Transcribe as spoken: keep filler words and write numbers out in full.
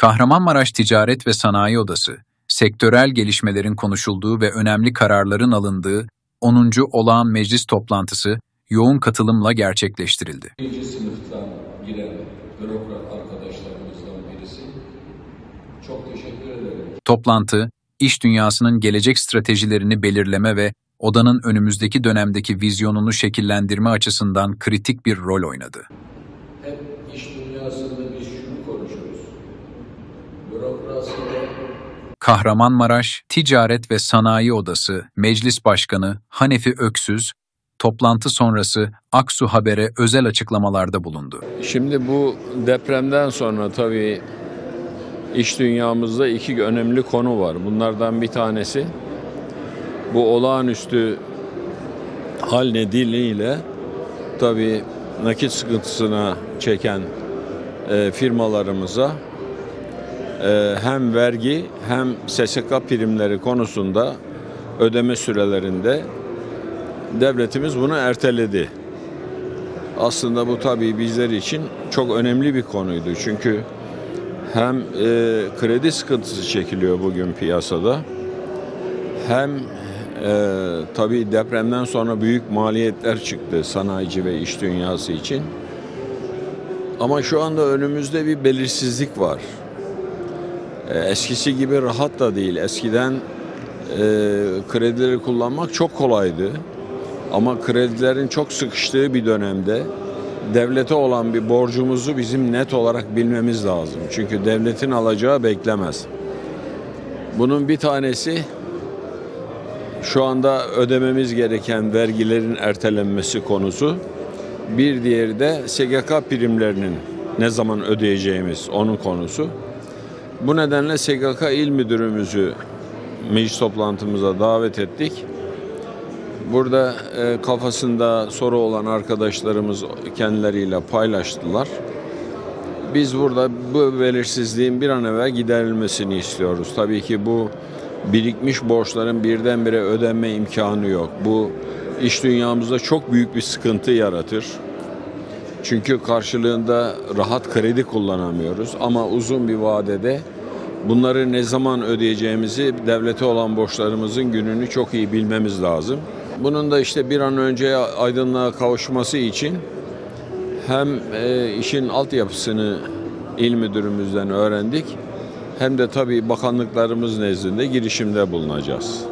Kahramanmaraş Ticaret ve Sanayi Odası, sektörel gelişmelerin konuşulduğu ve önemli kararların alındığı onuncu Olağan Meclis Toplantısı yoğun katılımla gerçekleştirildi. İkinci sınıftan giren bürokrat arkadaşlarımızdan birisi. Çok teşekkür ederim. Toplantı, iş dünyasının gelecek stratejilerini belirleme ve odanın önümüzdeki dönemdeki vizyonunu şekillendirme açısından kritik bir rol oynadı. Hep iş dünyasında biz şunu konuşuyoruz. Bürokrasiyle... Kahramanmaraş Ticaret ve Sanayi Odası Meclis Başkanı Hanefi Öksüz, toplantı sonrası Aksu Haber'e özel açıklamalarda bulundu. Şimdi bu depremden sonra tabii iş dünyamızda iki önemli konu var. Bunlardan bir tanesi bu olağanüstü hal nedeniyle tabii nakit sıkıntısına çeken e, firmalarımıza e, hem vergi hem S G K primleri konusunda ödeme sürelerinde devletimiz bunu erteledi. Aslında bu tabii bizler için çok önemli bir konuydu. Çünkü hem e, kredi sıkıntısı çekiliyor bugün piyasada, hem Ee, tabii depremden sonra büyük maliyetler çıktı sanayici ve iş dünyası için. Ama şu anda önümüzde bir belirsizlik var. Ee, eskisi gibi rahat da değil. Eskiden e, kredileri kullanmak çok kolaydı. Ama kredilerin çok sıkıştığı bir dönemde devlete olan bir borcumuzu bizim net olarak bilmemiz lazım. Çünkü devletin alacağı beklemez. Bunun bir tanesi... Şu anda ödememiz gereken vergilerin ertelenmesi konusu. Bir diğeri de S G K primlerinin ne zaman ödeyeceğimiz onun konusu. Bu nedenle S G K İl Müdürümüzü meclis toplantımıza davet ettik. Burada e, kafasında soru olan arkadaşlarımız kendileriyle paylaştılar. Biz burada bu belirsizliğin bir an evvel giderilmesini istiyoruz. Tabii ki bu birikmiş borçların birdenbire ödenme imkanı yok. Bu iş dünyamızda çok büyük bir sıkıntı yaratır. Çünkü karşılığında rahat kredi kullanamıyoruz. Ama uzun bir vadede bunları ne zaman ödeyeceğimizi, devlete olan borçlarımızın gününü çok iyi bilmemiz lazım. Bunun da işte bir an önce aydınlığa kavuşması için hem işin altyapısını il müdürümüzden öğrendik, hem de tabii bakanlıklarımız nezdinde girişimde bulunacağız.